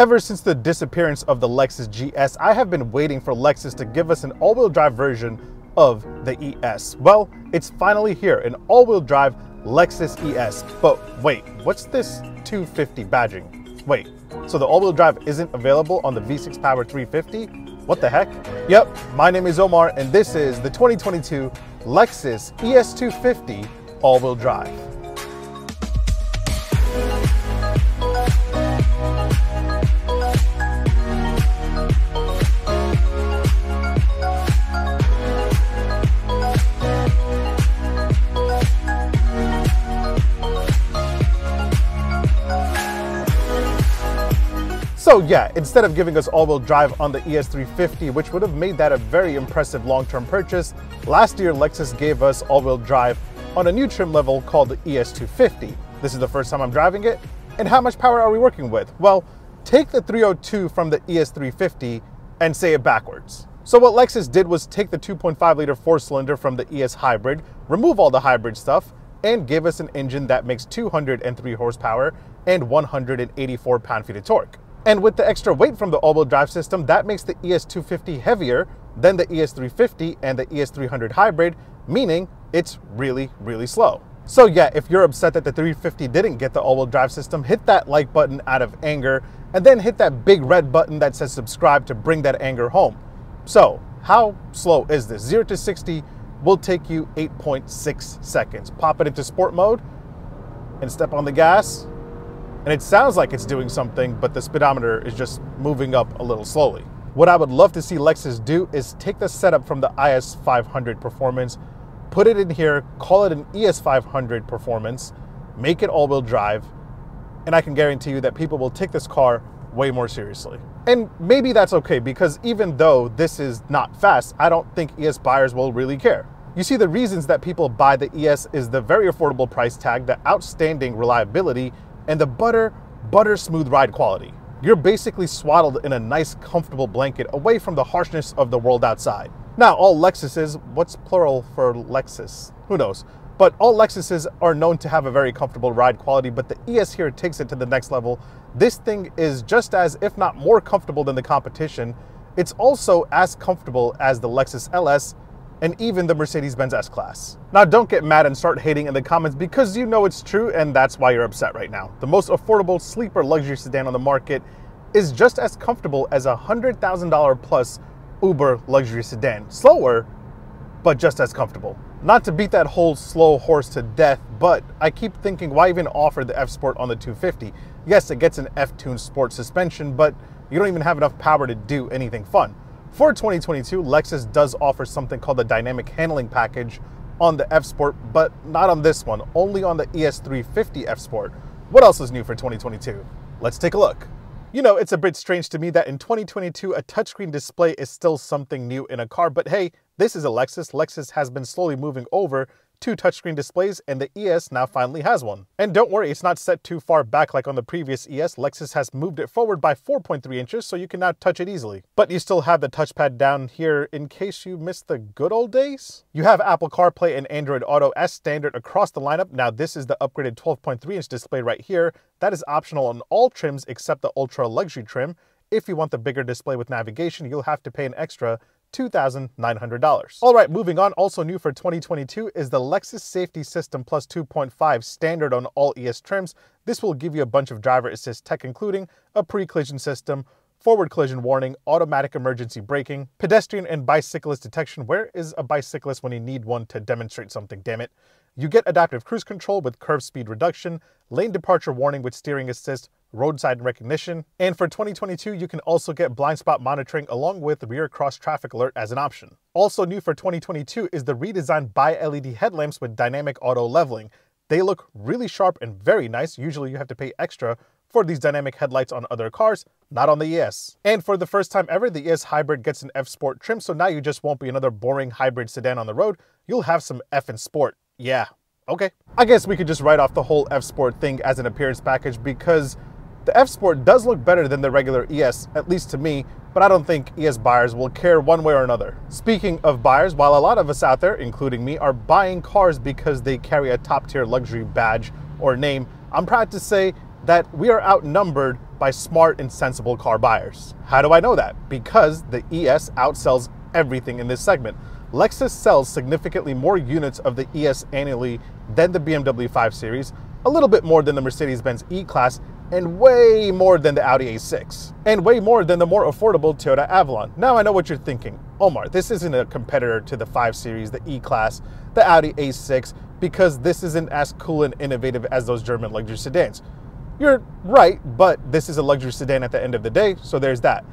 Ever since the disappearance of the Lexus GS, I have been waiting for Lexus to give us an all-wheel drive version of the ES. Well, it's finally here, an all-wheel drive Lexus ES. But wait, what's this 250 badging? Wait, so the all-wheel drive isn't available on the V6 powered 350? What the heck? Yep, my name is Omar and this is the 2022 Lexus ES250 all-wheel drive. So yeah, instead of giving us all-wheel drive on the ES350, which would have made that a very impressive long-term purchase, last year Lexus gave us all-wheel drive on a new trim level called the ES250. This is the first time I'm driving it, and how much power are we working with? Well, take the 302 from the ES350 and say it backwards. So what Lexus did was take the 2.5-liter four-cylinder from the ES hybrid, remove all the hybrid stuff, and give us an engine that makes 203 horsepower and 184 pound-feet of torque. And with the extra weight from the all-wheel drive system, that makes the ES250 heavier than the ES350 and the ES300 hybrid, meaning it's really, really slow. So yeah, if you're upset that the 350 didn't get the all-wheel drive system, hit that like button out of anger, and then hit that big red button that says subscribe to bring that anger home. So how slow is this? 0 to 60 will take you 8.6 seconds. Pop it into sport mode and step on the gas. And it sounds like it's doing something, but the speedometer is just moving up a little slowly. What I would love to see Lexus do is take the setup from the IS 500 performance, put it in here, call it an ES 500 performance, make it all-wheel drive, and I can guarantee you that people will take this car way more seriously. And maybe that's okay, because even though this is not fast, I don't think ES buyers will really care. You see, the reasons that people buy the ES is the very affordable price tag, the outstanding reliability, and the butter smooth ride quality. You're basically swaddled in a nice, comfortable blanket away from the harshness of the world outside. Now, all Lexuses, what's plural for Lexus? Who knows? But all Lexuses are known to have a very comfortable ride quality, but the ES here takes it to the next level. This thing is just as, if not more comfortable than the competition. It's also as comfortable as the Lexus LS and even the Mercedes-Benz S-Class. Now, don't get mad and start hating in the comments, because you know it's true and that's why you're upset right now. The most affordable sleeper luxury sedan on the market is just as comfortable as a $100,000 plus Uber luxury sedan. Slower, but just as comfortable. Not to beat that whole slow horse to death, but I keep thinking, why even offer the F-Sport on the 250? Yes, it gets an F-tuned sport suspension, but you don't even have enough power to do anything fun. For 2022, Lexus does offer something called the Dynamic Handling Package on the F-Sport, but not on this one, only on the ES350 F-Sport. What else is new for 2022? Let's take a look. You know, it's a bit strange to me that in 2022, a touchscreen display is still something new in a car, but hey, this is a Lexus. Lexus has been slowly moving over to touchscreen displays, and the ES now finally has one. And don't worry, it's not set too far back like on the previous ES. Lexus has moved it forward by 4.3 inches, so you can now touch it easily. But you still have the touchpad down here in case you missed the good old days. You have Apple CarPlay and Android Auto as standard across the lineup. Now, this is the upgraded 12.3-inch display right here. That is optional on all trims except the Ultra Luxury trim. If you want the bigger display with navigation, you'll have to pay an extra $2,900. All right, moving on, also new for 2022 is the Lexus Safety System Plus 2.5 standard on all ES trims. This will give you a bunch of driver assist tech, including a pre-collision system, forward collision warning, automatic emergency braking, pedestrian and bicyclist detection. Where is a bicyclist when you need one to demonstrate something, damn it? You get adaptive cruise control with curve speed reduction, lane departure warning with steering assist, roadside recognition, and for 2022, you can also get blind spot monitoring along with rear cross traffic alert as an option. Also new for 2022 is the redesigned bi-LED headlamps with dynamic auto leveling. They look really sharp and very nice. Usually you have to pay extra for these dynamic headlights on other cars, not on the ES. And for the first time ever, the ES Hybrid gets an F-Sport trim, so now you just won't be another boring hybrid sedan on the road. You'll have some effing sport. Yeah, okay. I guess we could just write off the whole F-Sport thing as an appearance package, because the F-Sport does look better than the regular ES, at least to me, but I don't think ES buyers will care one way or another. Speaking of buyers, while a lot of us out there, including me, are buying cars because they carry a top-tier luxury badge or name, I'm proud to say that we are outnumbered by smart and sensible car buyers. How do I know that? Because the ES outsells everything in this segment. Lexus sells significantly more units of the ES annually than the BMW 5 Series, a little bit more than the Mercedes-Benz E-Class, and way more than the Audi A6, and way more than the more affordable Toyota Avalon. Now I know what you're thinking. Omar, this isn't a competitor to the 5 Series, the E-Class, the Audi A6, because this isn't as cool and innovative as those German luxury sedans. You're right, but this is a luxury sedan at the end of the day, so there's that.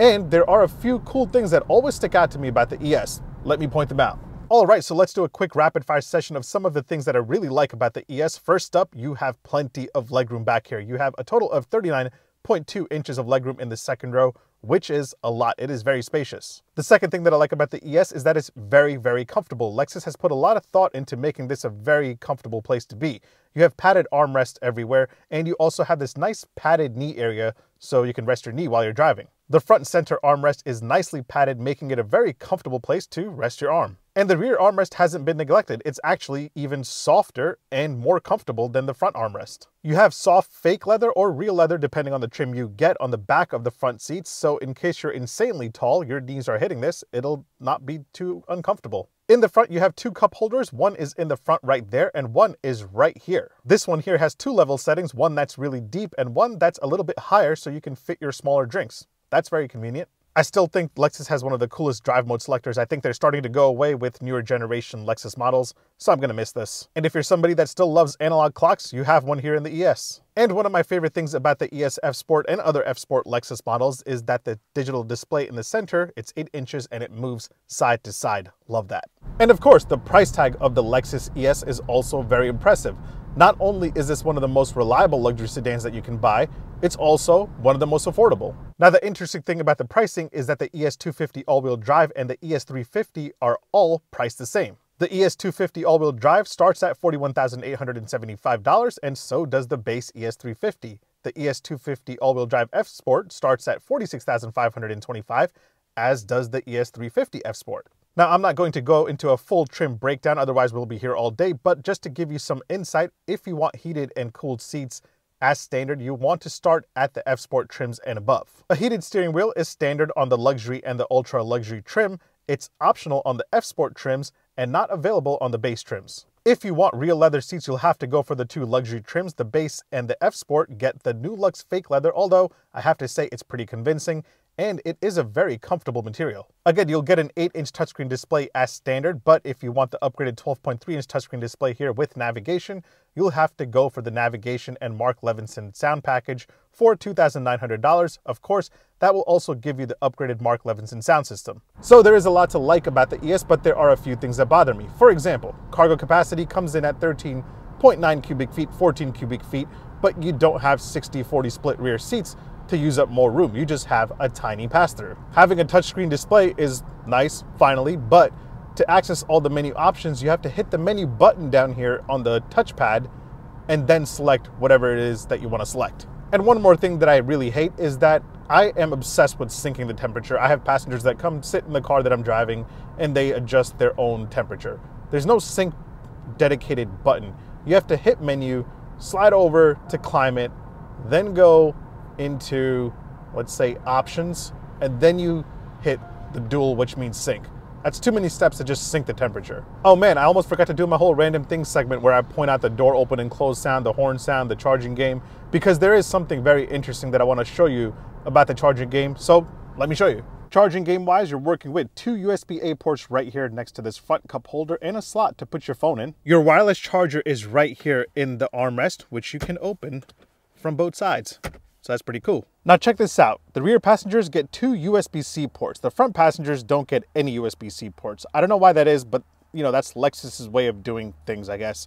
And there are a few cool things that always stick out to me about the ES. Let me point them out. All right, so let's do a quick rapid fire session of some of the things that I really like about the ES. First up, you have plenty of legroom back here. You have a total of 39.2 inches of legroom in the second row, which is a lot. It is very spacious. The second thing that I like about the ES is that it's very, very comfortable. Lexus has put a lot of thought into making this a very comfortable place to be. You have padded armrests everywhere, and you also have this nice padded knee area so you can rest your knee while you're driving. The front and center armrest is nicely padded, making it a very comfortable place to rest your arm. And the rear armrest hasn't been neglected. It's actually even softer and more comfortable than the front armrest. You have soft fake leather or real leather, depending on the trim you get, on the back of the front seats. So in case you're insanely tall, your knees are hitting this, it'll not be too uncomfortable. In the front, you have two cup holders. One is in the front right there, and one is right here. This one here has two level settings, one that's really deep and one that's a little bit higher so you can fit your smaller drinks. That's very convenient. I still think Lexus has one of the coolest drive mode selectors. I think they're starting to go away with newer generation Lexus models, so I'm gonna miss this. And if you're somebody that still loves analog clocks, you have one here in the ES. And one of my favorite things about the ES F-Sport and other F-Sport Lexus models is that the digital display in the center, it's 8 inches and it moves side to side. Love that. And of course, the price tag of the Lexus ES is also very impressive. Not only is this one of the most reliable luxury sedans that you can buy, it's also one of the most affordable. Now, the interesting thing about the pricing is that the ES250 all-wheel drive and the ES350 are all priced the same. The ES250 all-wheel drive starts at $41,875, and so does the base ES350. The ES250 all-wheel drive F-Sport starts at $46,525, as does the ES350 F-Sport. Now, I'm not going to go into a full trim breakdown, otherwise we'll be here all day, but just to give you some insight, if you want heated and cooled seats as standard, you want to start at the F-Sport trims and above. A heated steering wheel is standard on the luxury and the ultra luxury trim. It's optional on the F-Sport trims and not available on the base trims. If you want real leather seats, you'll have to go for the two luxury trims, the base and the F-Sport. Get the new luxe fake leather, although I have to say it's pretty convincing. And it is a very comfortable material. Again, you'll get an 8-inch touchscreen display as standard, but if you want the upgraded 12.3-inch touchscreen display here with navigation, you'll have to go for the navigation and Mark Levinson sound package for $2,900. Of course, that will also give you the upgraded Mark Levinson sound system. So there is a lot to like about the ES, but there are a few things that bother me. For example, cargo capacity comes in at 13.9 cubic feet, 14 cubic feet, but you don't have 60-40 split rear seats to use up more room. You just have a tiny pass-through. Having a touchscreen display is nice, finally, but to access all the menu options, you have to hit the menu button down here on the touchpad and then select whatever it is that you want to select. And one more thing that I really hate is that I am obsessed with syncing the temperature. I have passengers that come sit in the car that I'm driving and they adjust their own temperature. There's no sync dedicated button. You have to hit menu, slide over to climate, then go into, let's say, options, and then you hit the dual, which means sync. That's too many steps to just sync the temperature. Oh man, I almost forgot to do my whole random things segment where I point out the door open and close sound, the horn sound, the charging game, because there is something very interesting that I want to show you about the charging game, so let me show you. Charging game wise, you're working with two USB-A ports right here next to this front cup holder and a slot to put your phone in. Your wireless charger is right here in the armrest, which you can open from both sides. So that's pretty cool. Now check this out. The rear passengers get two USB-C ports. The front passengers don't get any USB-C ports. I don't know why that is, but you know, that's Lexus's way of doing things, I guess.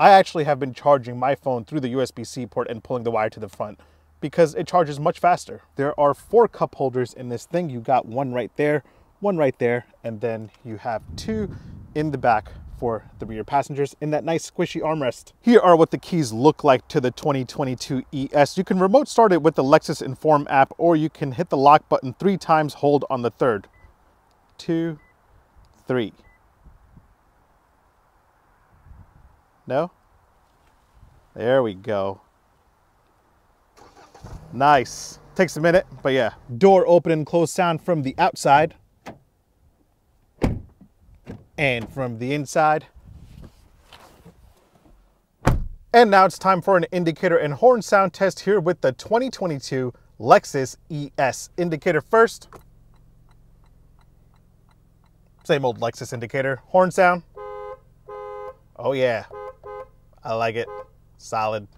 I actually have been charging my phone through the USB-C port and pulling the wire to the front because it charges much faster. There are 4 cup holders in this thing. You got one right there, and then you have 2 in the back for the rear passengers in that nice squishy armrest. Here are what the keys look like to the 2022 ES. You can remote start it with the Lexus Inform app, or you can hit the lock button 3 times, hold on the third. 2, 3. No? There we go. Nice. Takes a minute, but yeah. Door open and close sound from the outside. And from the inside. And now it's time for an indicator and horn sound test here with the 2022 Lexus ES. Indicator first. Same old Lexus indicator. Horn sound. Oh yeah, I like it. Solid.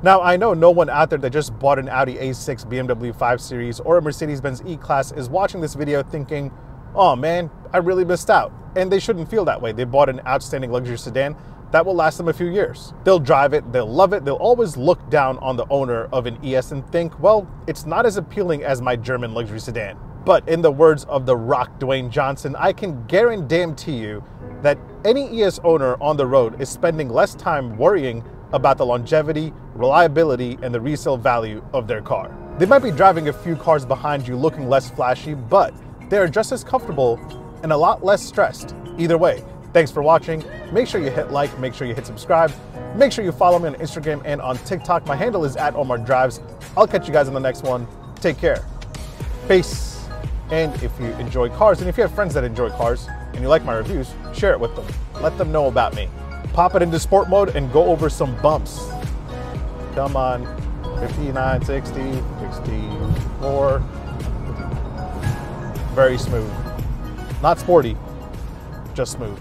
Now, I know no one out there that just bought an Audi A6, BMW 5 Series, or a Mercedes-Benz E-Class is watching this video thinking, oh man, I really missed out. And they shouldn't feel that way. They bought an outstanding luxury sedan that will last them a few years. They'll drive it, they'll love it, they'll always look down on the owner of an ES and think, well, it's not as appealing as my German luxury sedan. But in the words of the Rock Dwayne Johnson, I can guarantee you that any ES owner on the road is spending less time worrying about the longevity, reliability, and the resale value of their car. They might be driving a few cars behind you looking less flashy, but they are just as comfortable and a lot less stressed. Either way, thanks for watching. Make sure you hit like, make sure you hit subscribe, make sure you follow me on Instagram and on TikTok. My handle is @OmarDrives. I'll catch you guys in the next one. Take care. Peace. And if you enjoy cars, and if you have friends that enjoy cars, and you like my reviews, share it with them. Let them know about me. Pop it into sport mode and go over some bumps. Come on, 59, 60, 64. Very smooth. Not sporty, just smooth.